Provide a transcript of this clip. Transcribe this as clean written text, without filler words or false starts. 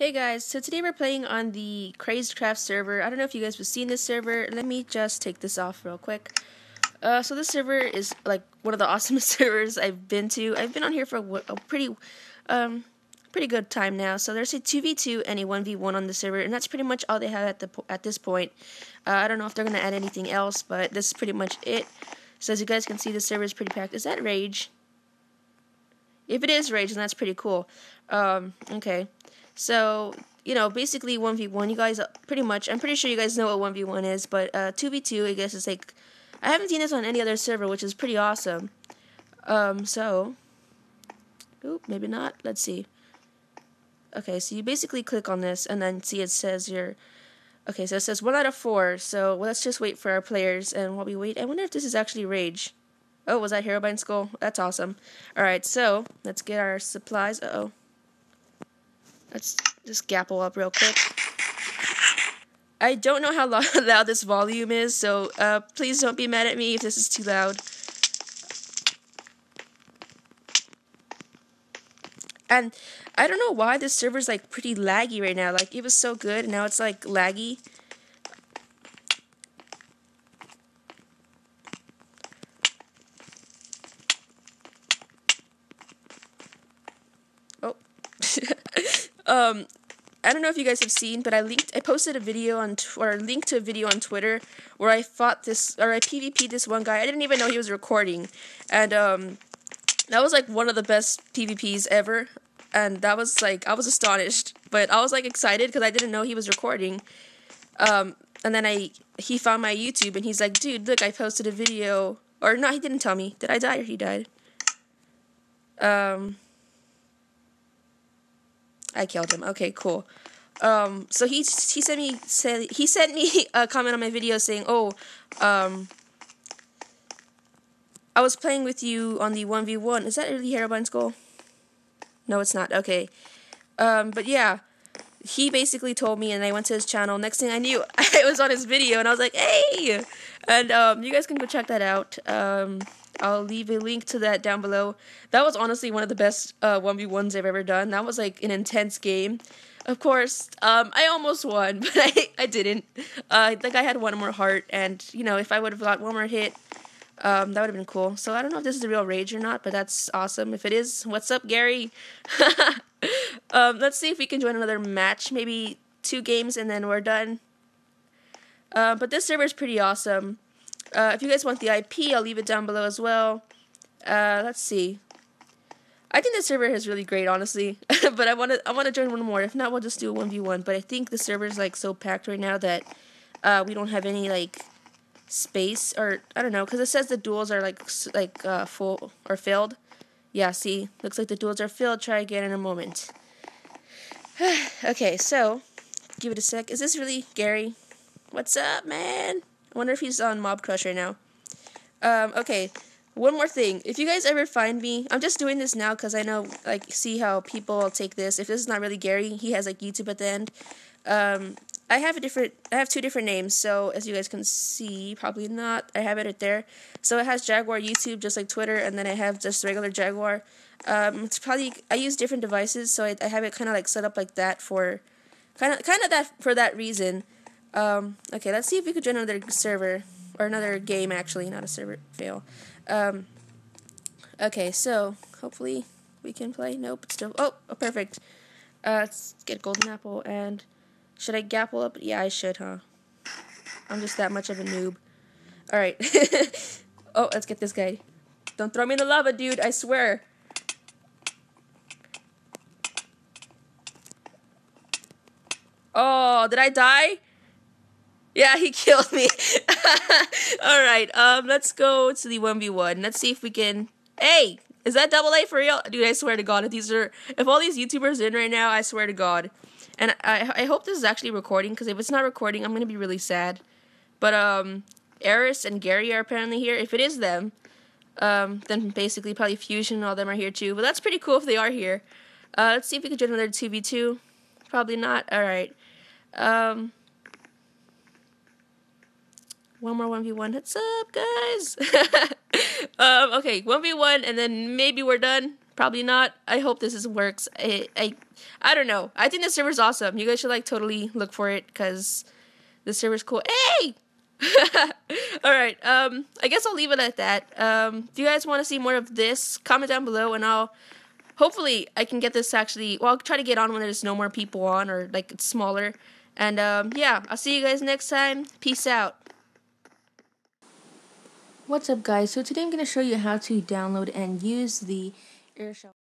Hey guys, so today we're playing on the CrazedCraft server. I don't know if you guys have seen this server. Let me just take this off real quick. So this server is like one of the awesomest servers I've been to. I've been on here for a pretty good time now. So there's a 2v2 and a 1v1 on the server, and that's pretty much all they have at this point. I don't know if they're gonna add anything else, but this is pretty much it. So as you guys can see, the server is pretty packed. Is that Rage? If it is Rage, then that's pretty cool. Okay. So, you know, basically 1v1, you guys pretty much, I'm pretty sure you guys know what 1v1 is, but 2v2, I guess it's like, I haven't seen this on any other server, which is pretty awesome. Oop, maybe not, let's see. Okay, so you basically click on this, and then see it says your, okay, so it says 1 out of 4, so let's just wait for our players, and while we wait, I wonder if this is actually Rage. Oh, was that Herobrine Skull? That's awesome. Alright, so, let's get our supplies, uh-oh. Let's just gapple up real quick. I don't know how loud this volume is, so please don't be mad at me if this is too loud. And I don't know why this server's like pretty laggy right now. Like it was so good, and now it's like laggy. Oh. I don't know if you guys have seen, but I posted a video on, or linked to a video on Twitter where I fought this, or I PvP'd this one guy. I didn't even know he was recording, and that was like one of the best PvPs ever, and that was like, I was astonished, but I was like excited because I didn't know he was recording, and then he found my YouTube and he's like, dude, look, I posted a video, or no, he didn't tell me, did I die or he died? I killed him. Okay, cool. So he sent me a comment on my video saying, "Oh, I was playing with you on the 1v1. Is that really Herobrine Skull? No, it's not. Okay. But yeah, he basically told me, and I went to his channel. Next thing I knew, I was on his video, and I was like, "Hey!" And you guys can go check that out. I'll leave a link to that down below. That was honestly one of the best 1v1s I've ever done. That was like an intense game. Of course, I almost won, but I didn't. I think I had one more heart, and you know, if I would have got one more hit, that would have been cool. So I don't know if this is the real Rage or not, but that's awesome. If it is, what's up, Gary? Let's see if we can join another match, maybe 2 games, and then we're done. But this server is pretty awesome. If you guys want the IP, I'll leave it down below as well. Let's see. I think the server is really great, honestly. But I want to join one more. If not, we'll just do a 1v1. But I think the server is like so packed right now that we don't have any like space, or I don't know, because it says the duels are like full or filled. Yeah, see, looks like the duels are filled. Try again in a moment. Okay, so give it a sec. Is this really Gary? What's up, man? I wonder if he's on Mob Crush right now. Okay, one more thing. If you guys ever find me, I'm just doing this now because I know, like, see how people take this. If this is not really Gary, he has, like, YouTube at the end. I have 2 different names, so as you guys can see, probably not. I have it right there. So it has Jaguar YouTube, just like Twitter, and then I have just regular Jaguar. It's probably, I use different devices, so I have it kind of, like, set up like that for, kind of that, for that reason. Okay, let's see if we could join another server, or another game, actually, not a server, fail. Okay, so, hopefully we can play, nope, it's still, oh, perfect. Let's get Golden Apple, and should I gapple up? Yeah, I should, huh? I'm just that much of a noob. Alright. Oh, let's get this guy. Don't throw me in the lava, dude, I swear. Oh, did I die? Yeah, he killed me. Alright, let's go to the 1v1. Let's see if we can... Hey! Is that double A for real? Dude, I swear to God, if all these YouTubers are in right now, I swear to God. And I hope this is actually recording, because if it's not recording, I'm going to be really sad. But, Eris and Gary are apparently here. If it is them, then basically probably Fusion and all them are here too. But that's pretty cool if they are here. Let's see if we can join another 2v2. Probably not. Alright. One more 1v1. What's up, guys? Okay, 1v1, and then maybe we're done. Probably not. I hope this works. I don't know. I think the server's awesome. You guys should like totally look for it because the server's cool. Hey! All right. I guess I'll leave it at that. If you guys want to see more of this, comment down below and I'll hopefully I can get this actually. Well, I'll try to get on when there's no more people on or like it's smaller. And yeah, I'll see you guys next time. Peace out. What's up, guys? So today I'm going to show you how to download and use the Airshell.